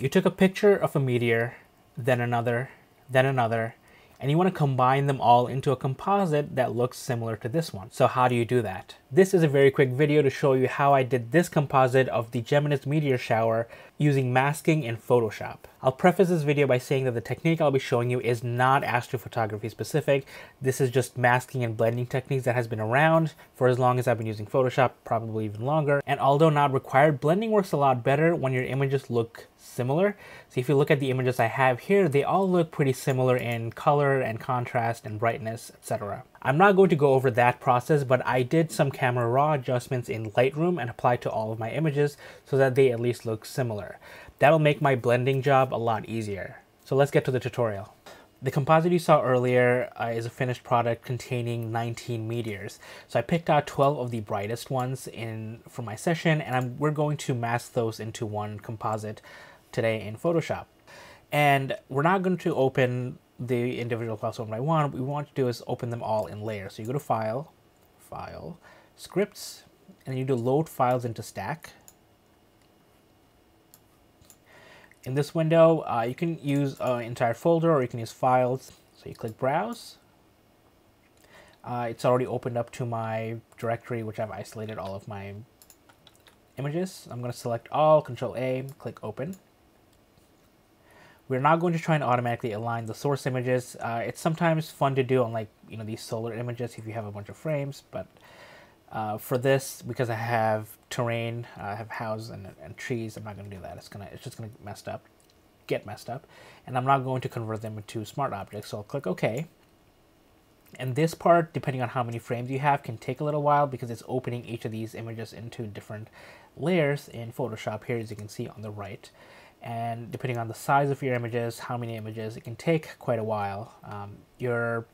You took a picture of a meteor, then another, and you want to combine them all into a composite that looks similar to this one. So how do you do that? This is a very quick video to show you how I did this composite of the Gemini's meteor shower using masking in Photoshop. I'll preface this video by saying that the technique I'll be showing you is not astrophotography specific. This is just masking and blending techniques that has been around for as long as I've been using Photoshop, probably even longer. And although not required, blending works a lot better when your images look similar. So if you look at the images I have here, they all look pretty similar in color and contrast and brightness, etc. I'm not going to go over that process, but I did some camera raw adjustments in Lightroom and applied to all of my images so that they at least look similar. That'll make my blending job a lot easier. So let's get to the tutorial. The composite you saw earlier is a finished product containing 19 meteors. So I picked out 12 of the brightest ones for my session, and we're going to mask those into one composite today in Photoshop. And we're not going to open the individual files one by one. What we want to do is open them all in layers. So you go to File, File, Scripts, and you do Load Files into Stack. In this window, you can use an entire folder or you can use files. So you click Browse. It's already opened up to my directory, which I've isolated all of my images. I'm going to select all, Control A, click Open. We're not going to try and automatically align the source images. It's sometimes fun to do on these solar images if you have a bunch of frames, but for this, because I have terrain, I have houses and trees, I'm not going to do that. It's just going to get messed up, and I'm not going to convert them into smart objects. So I'll click OK. And this part, depending on how many frames you have, can take a little while because it's opening each of these images into different layers in Photoshop here, as you can see on the right. And depending on the size of your images, how many images, it can take quite a while. Your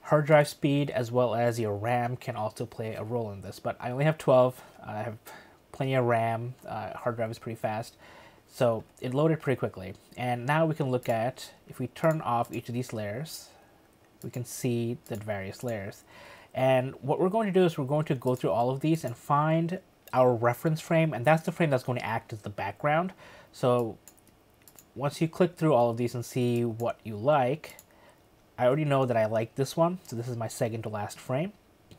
hard drive speed as well as your RAM can also play a role in this, but I only have 12. I have plenty of RAM. Hard drive is pretty fast, so it loaded pretty quickly. And now we can look at, if we turn off each of these layers, we can see the various layers. And what we're going to do is we're going to go through all of these and find our reference frame, and that's the frame that's going to act as the background. So once you click through all of these and see what you like, I already know that I like this one, so this is my second to last frame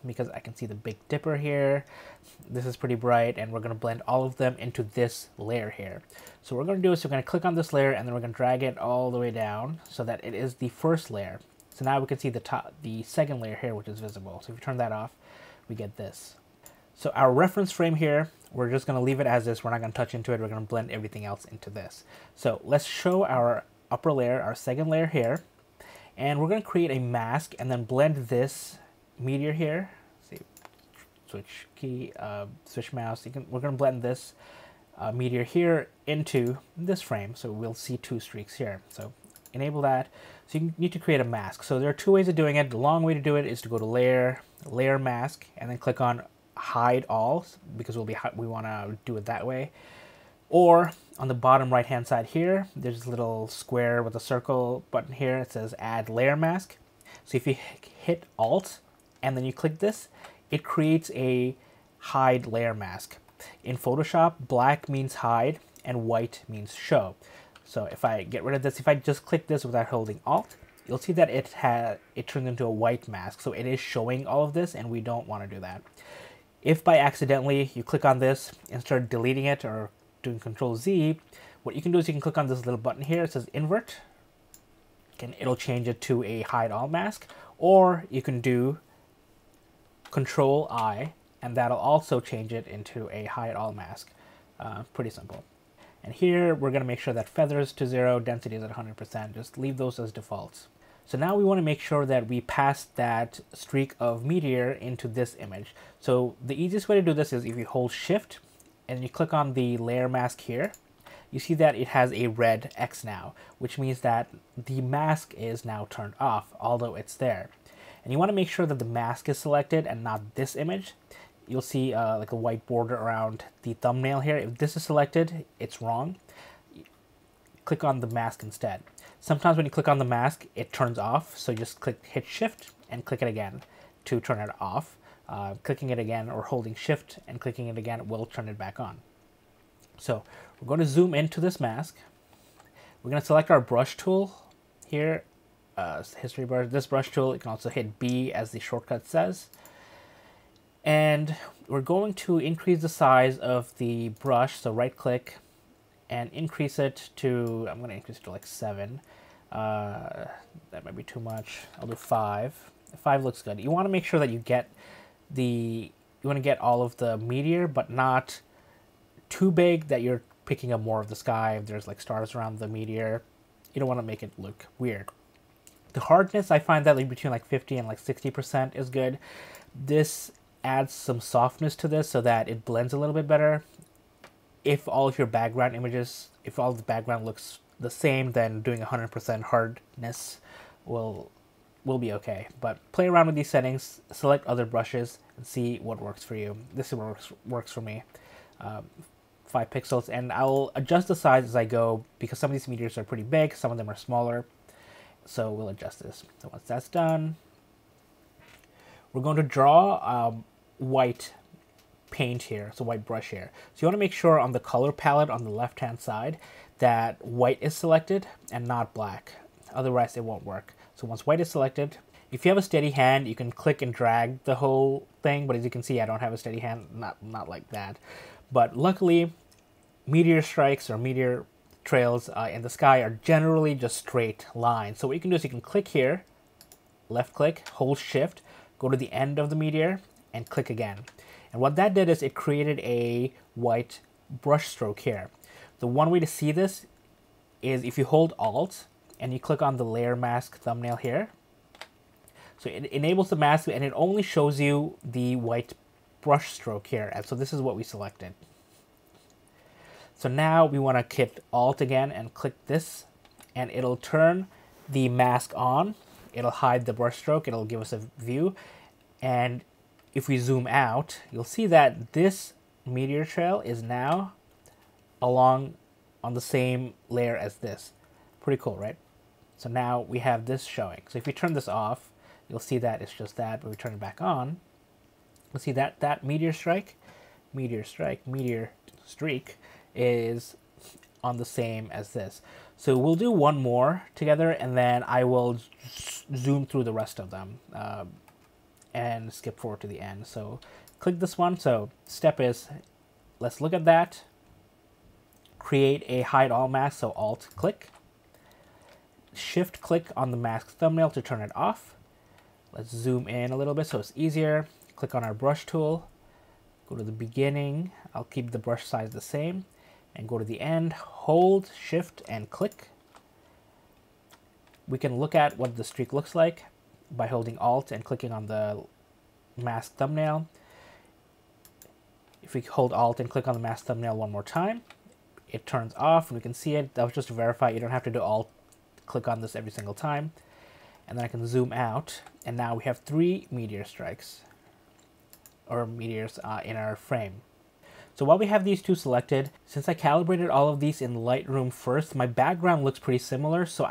because I can see the Big Dipper here. This is pretty bright, and we're going to blend all of them into this layer here. So what we're going to do is we're going to click on this layer, and then we're going to drag it all the way down so that it is the first layer. So now we can see the second layer here, which is visible. So if you turn that off, we get this. So our reference frame here, we're just going to leave it as is. We're not going to touch into it. We're going to blend everything else into this. So let's show our upper layer, our second layer here. And we're going to create a mask and then blend this meteor here. See, switch key, switch mouse. We're going to blend this meteor here into this frame. So we'll see two streaks here. So enable that. So you need to create a mask. So there are two ways of doing it. The long way to do it is to go to Layer, Layer Mask, and then click on Hide All, because we want to do it that way. Or on the bottom right hand side here, there's this little square with a circle button here. It says Add Layer Mask. So if you hit Alt and then you click this, it creates a hide layer mask. In Photoshop, black means hide and white means show. So if I get rid of this, if I just click this without holding Alt, you'll see that it turns into a white mask. So it is showing all of this, and we don't want to do that. If by accidentally you click on this and start deleting it or doing Control Z, what you can do is you can click on this little button here. It says Invert, and it'll change it to a Hide All mask. Or you can do Control I, and that'll also change it into a Hide All mask. Pretty simple. And here we're going to make sure that feathers to 0, density is at 100%. Just leave those as defaults. So now we want to make sure that we pass that streak of meteor into this image. So the easiest way to do this is if you hold Shift and you click on the layer mask here, you see that it has a red X now, which means that the mask is now turned off, although it's there. And you want to make sure that the mask is selected and not this image. You'll see like a white border around the thumbnail here. If this is selected, it's wrong. Click on the mask instead. Sometimes when you click on the mask, it turns off. So just hit Shift and click it again to turn it off. Clicking it again or holding Shift and clicking it again will turn it back on. So We're going to zoom into this mask. We're going to select our brush tool here, history brush, this brush tool. You can also hit B as the shortcut says. And we're going to increase the size of the brush. So right click and increase it to, I'm going to increase it to like 7. That might be too much. I'll do 5. 5 looks good. You want to make sure that you get the, you want to get all of the meteor, but not too big that you're picking up more of the sky. If there's like stars around the meteor, you don't want to make it look weird. The hardness, I find that like between like 50 and like 60% is good. This adds some softness to this so that it blends a little bit better. If all of your background images, if all the background looks the same, then doing 100% hardness will be okay. But play around with these settings, select other brushes, and see what works for you. This is what works for me. 5 pixels, and I'll adjust the size as I go because some of these meteors are pretty big, some of them are smaller. So we'll adjust this. So once that's done, we're going to draw white paint here, so white brush here. So you want to make sure on the color palette on the left-hand side that white is selected and not black. Otherwise, it won't work. So once white is selected, if you have a steady hand, you can click and drag the whole thing. But as you can see, I don't have a steady hand, not like that. But luckily, meteor strikes or meteor trails in the sky are generally just straight lines. So what you can do is you can click here, left click, hold shift, go to the end of the meteor and click again. And what that did is it created a white brush stroke here. The one way to see this is if you hold Alt and you click on the layer mask thumbnail here. So it enables the mask and it only shows you the white brush stroke here. And so this is what we selected. So now we want to hit Alt again and click this, and it'll turn the mask on. It'll hide the brush stroke. It'll give us a view. And if we zoom out, you'll see that this meteor trail is now along on the same layer as this. Pretty cool, right? So now we have this showing. So if we turn this off, you'll see that it's just that, but we turn it back on. You'll see that meteor streak is on the same as this. So we'll do one more together, and then I will zoom through the rest of them and skip forward to the end. So click this one. So step is, let's look at that. Create a hide all mask. So Alt click, shift click on the mask thumbnail to turn it off. Let's zoom in a little bit so it's easier. Click on our brush tool, go to the beginning. I'll keep the brush size the same and go to the end, hold shift and click. We can look at what the streak looks like by holding Alt and clicking on the mask thumbnail. If we hold Alt and click on the mask thumbnail one more time, it turns off and we can see it. That was just to verify. You don't have to do Alt click on this every single time. And then I can zoom out, and now we have 3 meteor strikes or meteors in our frame. So while we have these two selected, since I calibrated all of these in Lightroom first, my background looks pretty similar. So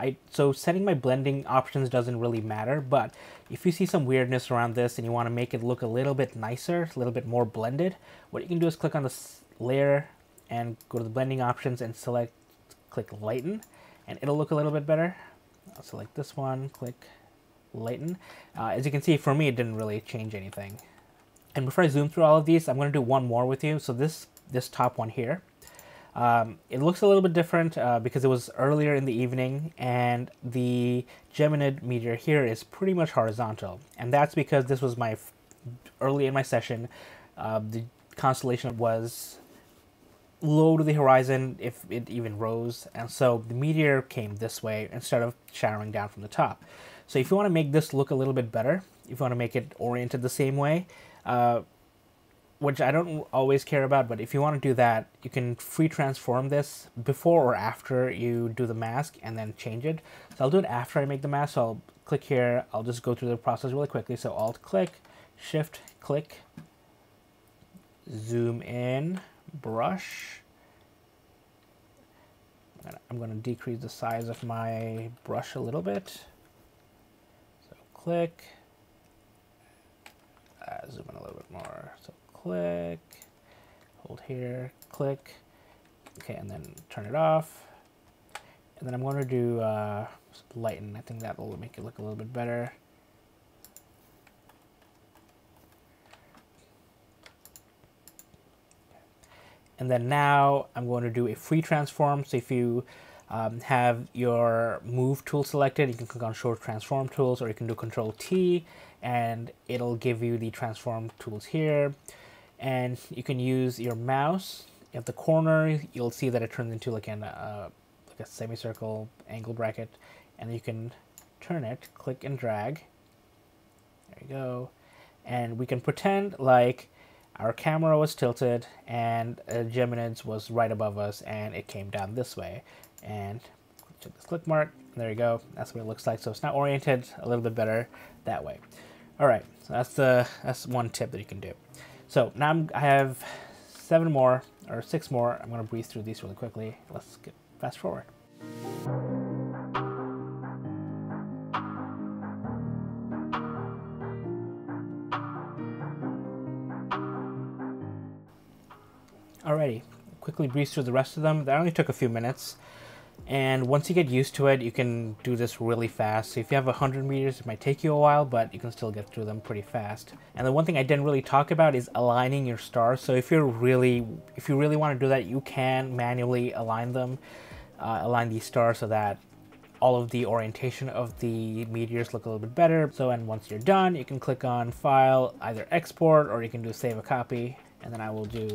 setting my blending options doesn't really matter. But if you see some weirdness around this and you want to make it look a little bit nicer, a little bit more blended, what you can do is click on this layer and go to the blending options and select, click lighten, and it'll look a little bit better. I'll select this one, click lighten. As you can see, for me, it didn't really change anything. And before I zoom through all of these, I'm going to do one more with you. So this top one here, it looks a little bit different because it was earlier in the evening, and the Geminid meteor here is pretty much horizontal. And that's because this was my early in my session. The constellation was low to the horizon, if it even rose, and so the meteor came this way instead of showering down from the top. So if you want to make this look a little bit better, if you want to make it oriented the same way, which I don't always care about, but if you want to do that, you can free transform this before or after you do the mask and then change it. So I'll do it after I make the mask. So I'll click here. I'll just go through the process really quickly. So Alt click, shift click, zoom in, brush. I'm going to decrease the size of my brush a little bit. So click, zoom in a little bit more. So click, hold here, click, Okay, and then turn it off. And then I'm going to do lighten. I think that will make it look a little bit better. And then now I'm going to do a free transform. So if you have your move tool selected, you can click on Show Transform Tools, or you can do Control T and it'll give you the transform tools here. And you can use your mouse at the corner. You'll see that it turns into like a semicircle angle bracket, and you can turn it, click and drag. There you go. And we can pretend like our camera was tilted and a Geminids was right above us and it came down this way. And check this click mark. There you go. That's what it looks like. So it's now oriented a little bit better that way. All right. So that's one tip that you can do. So now I have seven more or six more. I'm going to breeze through these really quickly. Let's get fast forward. Alrighty, quickly breeze through the rest of them. That only took a few minutes. And once you get used to it, you can do this really fast. So if you have 100 meters, it might take you a while, but you can still get through them pretty fast. And the one thing I didn't really talk about is aligning your stars. So if you really want to do that, you can manually align them, align these stars so that all of the orientation of the meteors look a little bit better. So, and once you're done, you can click on File, either Export, or you can do Save a Copy. And then I will do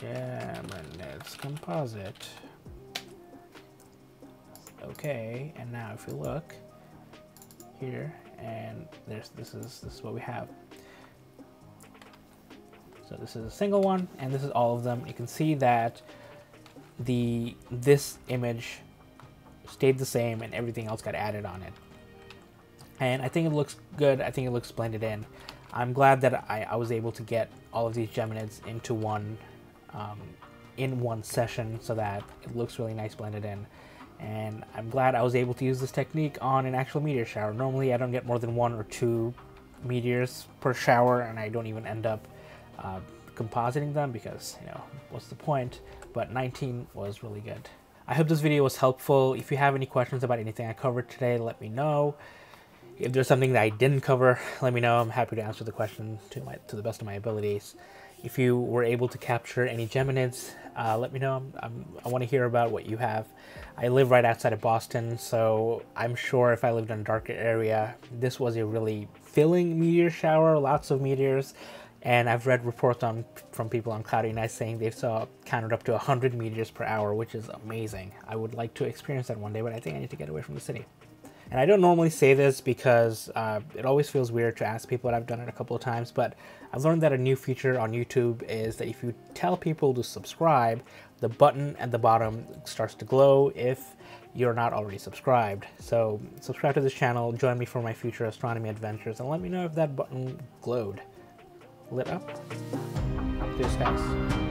Geminids Composite. Okay, and now if you look here, and there's this is what we have. So this is a single one, and this is all of them. You can see that this image stayed the same, and everything else got added on it. And I think it looks good. I think it looks blended in. I'm glad that I was able to get all of these Geminids into one in one session, so that it looks really nice blended in. And I'm glad I was able to use this technique on an actual meteor shower. Normally I don't get more than one or two meteors per shower, and I don't even end up compositing them because, you know, what's the point? But 19 was really good. I hope this video was helpful. If you have any questions about anything I covered today, let me know. If there's something that I didn't cover, let me know. I'm happy to answer the question to the best of my abilities. If you were able to capture any Geminids, let me know. I want to hear about what you have. I live right outside of Boston, so I'm sure if I lived in a darker area, this was a really filling meteor shower, lots of meteors. And I've read reports from people on cloudy nights saying they saw counted up to 100 meteors per hour, which is amazing. I would like to experience that one day, but I think I need to get away from the city. And I don't normally say this because it always feels weird to ask people, and I've done it a couple of times, but I've learned that a new feature on YouTube is that if you tell people to subscribe, the button at the bottom starts to glow if you're not already subscribed. So subscribe to this channel, join me for my future astronomy adventures, and let me know if that button glowed, lit up. Cheers, guys.